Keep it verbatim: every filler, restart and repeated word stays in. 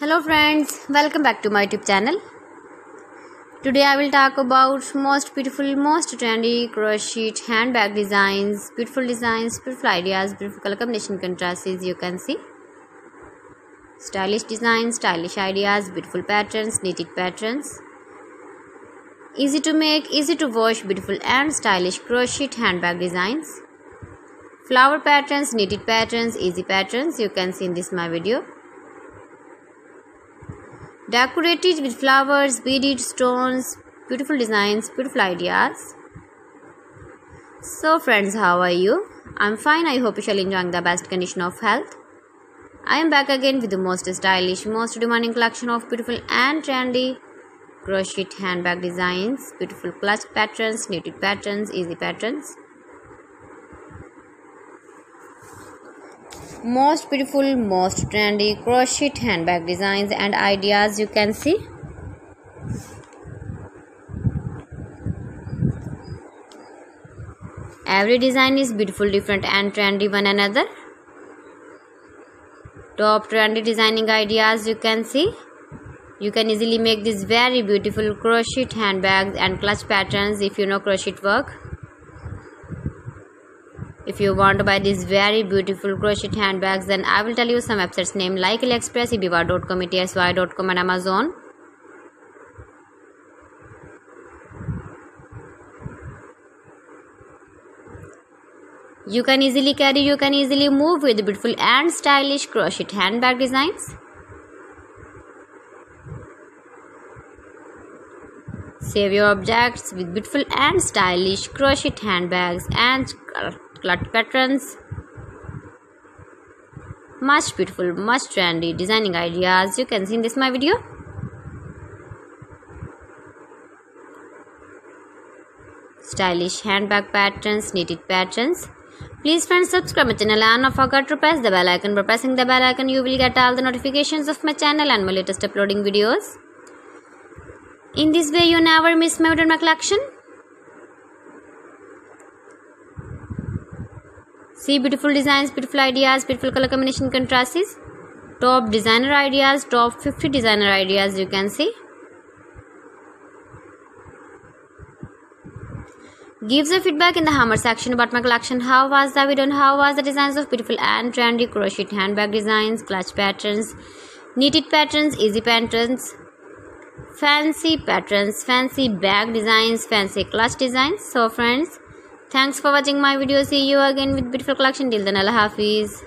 Hello friends, welcome back to my YouTube channel. Today I will talk about most beautiful, most trendy crochet handbag designs, beautiful designs, beautiful ideas, beautiful color combination, contrasts. You can see stylish designs, stylish ideas, beautiful patterns, knitted patterns, easy to make, easy to wash, beautiful and stylish crochet handbag designs, flower patterns, knitted patterns, easy patterns. You can see in this my video. Decorated with flowers, beaded stones, beautiful designs, beautiful ideas. So friends, how are you? I'm fine. I hope you shall enjoy the best condition of health. I am back again with the most stylish, most demanding collection of beautiful and trendy crochet handbag designs, beautiful clutch patterns, knitted patterns, easy patterns. Most beautiful, most trendy crochet handbag designs and ideas, you can see. Every design is beautiful, different and trendy one another. Top trendy designing ideas, you can see. You can easily make these very beautiful crochet handbags and clutch patterns if you know crochet work. If you want to buy these very beautiful crochet handbags, then I will tell you some websites name like Aliexpress, Ebiwa dot com, E T S Y dot com and Amazon. You can easily carry, you can easily move with beautiful and stylish crochet handbag designs. Save your objects with beautiful and stylish crochet handbags and clutch patterns. Much beautiful, much trendy designing ideas, you can see in this my video. Stylish handbag patterns, knitted patterns. Please friends, subscribe my channel and don't forget to press the bell icon. By pressing the bell icon, you will get all the notifications of my channel and my latest uploading videos. In this way, you never miss my video and my collection. See beautiful designs, beautiful ideas, beautiful color combination, contrasts. Top designer ideas, top fifty designer ideas, you can see. Give the feedback in the hammer section about my collection. How was the video and how was the designs of beautiful and trendy crochet handbag designs, clutch patterns, knitted patterns, easy patterns, fancy patterns, fancy bag designs, fancy clutch designs. So friends, thanks for watching my video. See you again with beautiful collection. Till then, Allah Hafiz.